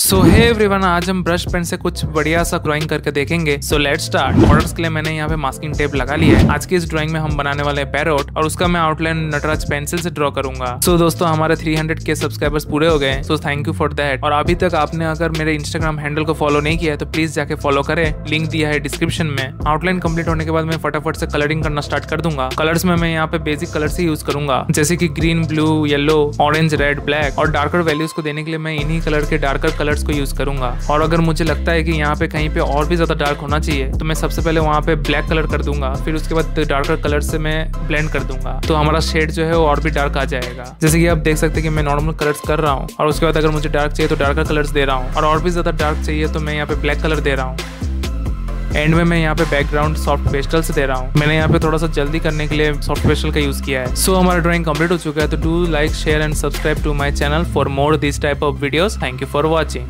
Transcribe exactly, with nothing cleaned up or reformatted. सो hey everyone, आज हम brush pen से कुछ बढ़िया सा ड्राइंग करके देखेंगे। So let's start. बॉर्डर्स के लिए मैंने यहाँ पे मास्किंग टेप लगा लिया है। आज की इस ड्राइंग में हम बनाने वाले हैं पैरोट और उसका मैं आउटलाइन नटराज पेंसिल से ड्रॉ करूंगा। सो so, दोस्तों, हमारे थ्री हंड्रेड के सब्सक्राइबर्स पूरे हो गए, so thank you for that. और अभी तक आपने अगर मेरे इंस्टाग्राम हैंडल को फॉलो नहीं किया है तो प्लीज जाके फॉलो करें, लिंक दिया है डिस्क्रिप्शन में। आउटलाइन कम्प्लीट होने के बाद मैं फटाफट से कलरिंग करना स्टार्ट कर दूंगा। कलर्स में मैं यहाँ पे बेसिक कलर से यूज करूंगा, जैसे की green, blue, yellow, orange, red, black. और डार्कर वैल्यूज को देने के लिए मैं इन्हीं कलर के डार्कर कलर को यूज करूंगा। और अगर मुझे लगता है कि यहाँ पे कहीं पे और भी ज्यादा डार्क होना चाहिए तो मैं सबसे पहले वहाँ पे ब्लैक कलर कर दूंगा, फिर उसके बाद डार्कर कलर से मैं ब्लेंड कर दूंगा, तो हमारा शेड जो है वो और भी डार्क आ जाएगा। जैसे कि आप देख सकते हैं कि मैं नॉर्मल कलर्स कर रहा हूँ और उसके बाद अगर मुझे डार्क चाहिए तो डार्कर कलर्स दे रहा हूँ, और और भी ज्यादा डार्क चाहिए तो मैं यहाँ पे ब्लैक कलर दे रहा हूँ। एंड में मैं यहाँ पे बैकग्राउंड सॉफ्ट पेस्टल से दे रहा हूँ। मैंने यहाँ पे थोड़ा सा जल्दी करने के लिए सॉफ्ट पेस्टल का यूज किया है। सो so, हमारा ड्राइंग कंप्लीट हो चुका है। तो do like, share and subscribe to my channel for more this type of videos. Thank you for watching.